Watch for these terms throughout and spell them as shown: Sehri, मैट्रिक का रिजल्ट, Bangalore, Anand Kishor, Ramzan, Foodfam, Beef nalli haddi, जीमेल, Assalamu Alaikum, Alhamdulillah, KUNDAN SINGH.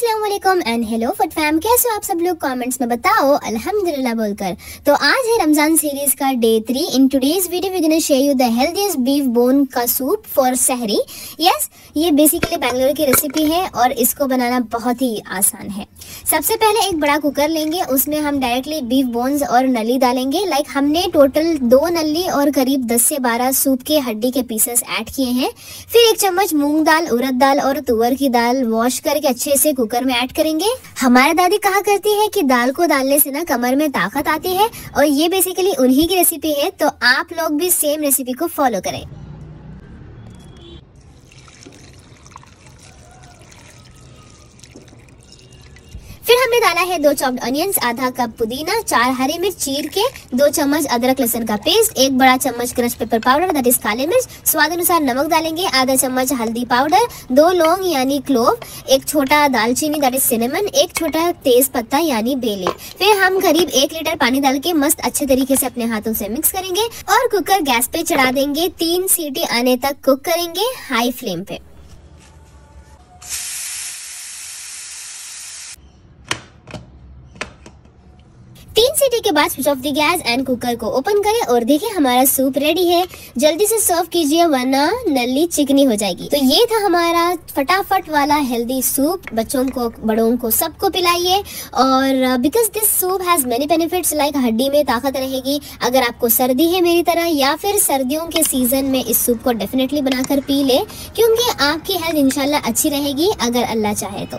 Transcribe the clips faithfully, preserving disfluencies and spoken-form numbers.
अस्सलाम वालेकुम and hello food fam, कैसे हो आप सब लोग? कमेंट्स में बताओ अल्हम्दुलिल्लाह बोलकर। तो आज है रमजान सीरीज का day three. In today's video we gonna share you the healthiest beef bone का सूप फॉर सहरी। यस, ये बेसिकली बेंगलोर की रेसिपी है और इसको बनाना बहुत ही आसान है। सबसे पहले एक बड़ा कुकर लेंगे, उसमें हम डायरेक्टली बीफ बोन्स और नली डालेंगे। लाइक हमने टोटल दो नली और करीब दस से बारह सूप के हड्डी के पीसेस ऐड किए हैं। फिर एक चम्मच मूंग दाल, उड़द दाल और तुअर की दाल वॉश करके अच्छे से कुकर में ऐड करेंगे। हमारी दादी कहा करती है कि दाल को डालने से ना कमर में ताकत आती है, और ये बेसिकली उन्हीं की रेसिपी है, तो आप लोग भी सेम रेसिपी को फॉलो करें। फिर हमने डाला है दो चॉप्ड अनियंस, आधा कप पुदीना, चार हरी मिर्च चीर के, दो चम्मच अदरक लहसुन का पेस्ट, एक बड़ा चम्मच crush pepper powder that is काली मिर्च, स्वाद अनुसार नमक डालेंगे, आधा चम्मच हल्दी पाउडर, दो लौंग यानी क्लोव, एक छोटा दालचीनी दैट इज सिनेमन, एक छोटा तेज पत्ता यानी बेले। फिर हम करीब एक लीटर पानी डाल के मस्त अच्छे तरीके से अपने हाथों से मिक्स करेंगे और कुकर गैस पे चढ़ा देंगे। तीन सीटी आने तक कुक करेंगे हाई फ्लेम पे। तीन सीटी के बाद switch off the gas and cooker को ओपन करें और देखिए हमारा सूप रेडी है। जल्दी से सर्व कीजिए वरना नली चिकनी हो जाएगी। तो ये था हमारा फटाफट वाला हेल्दी सूप। बच्चों को, बड़ों को, सबको पिलाइए। और because this soup has many benefits, like हड्डी में ताकत रहेगी। अगर आपको सर्दी है मेरी तरह या फिर सर्दियों के सीजन में इस सूप को डेफिनेटली बनाकर पी ले, क्योंकि आपकी हेल्थ इंशाल्लाह अच्छी रहेगी अगर अल्लाह चाहे तो।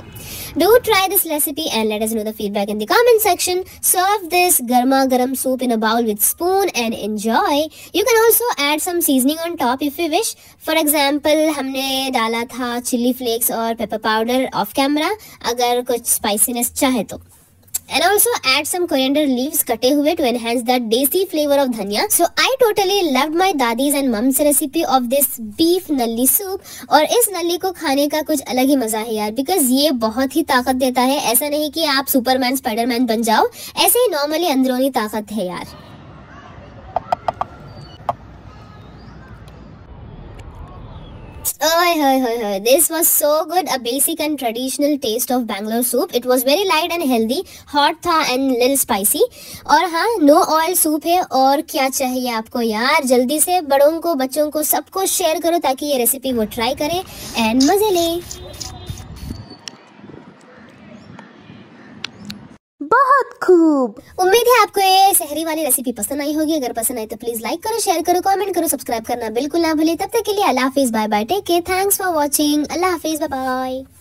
Do try this recipe and let us know the feedback in the comment section. Serve this garma garam soup in a bowl with spoon and enjoy. You can also add some seasoning on top if you wish. For example, हमने डाला था chili flakes और pepper powder off camera, अगर कुछ spiciness चाहे तो। And also add some coriander leaves कटे हुए to enhance that desi flavor of dhania. So I totally loved my daddies and mom's recipe of this beef nalli soup. और इस नली को खाने का कुछ अलग ही मजा है यार, because ये बहुत ही ताकत देता है। ऐसा नहीं कि आप सुपरमैन स्पाइडरमैन बन जाओ, ऐसे ही नॉर्मली अंदरूनी ताकत है यार। Oh, hey, hey, hey. This was so good, a basic and traditional taste of Bangalore soup. It was very light and healthy, hot था and little spicy. और हाँ, no oil soup है, और क्या चाहिए आपको यार। जल्दी से बड़ों को, बच्चों को, सबको शेयर करो ताकि ये रेसिपी वो ट्राई करें एंड मज़े लें। बहुत खूब। उम्मीद है आपको ये सहरी वाली रेसिपी पसंद आई होगी। अगर पसंद आई तो प्लीज लाइक करो, शेयर करो, कमेंट करो, सब्सक्राइब करना बिल्कुल ना भूले। तब तक के लिए अल्लाह हाफिज, bye bye, take care, thanks for watching, अल्लाह हाफिज, बाय बाय।